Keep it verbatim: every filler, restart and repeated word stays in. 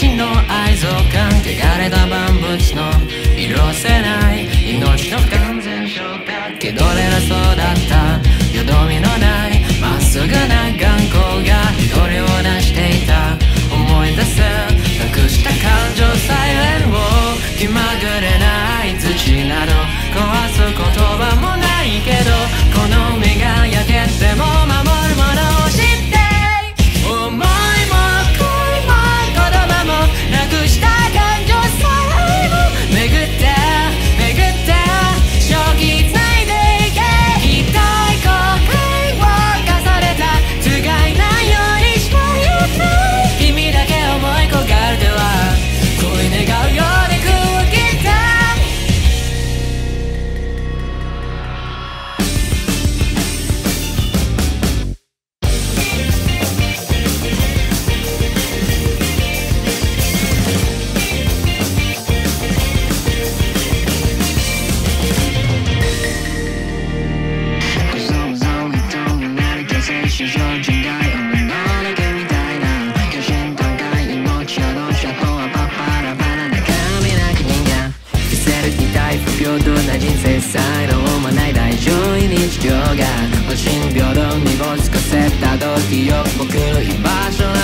私の愛憎感汚れた万物の色褪せない命の不完全性だけどれなそうだったよどみのないまっすぐな眼光が一人を出していた思い出せなくした感情サイレンを気まぐれない土など壊す言葉もないけどこの身が焼けても守るものを知ってI'll be your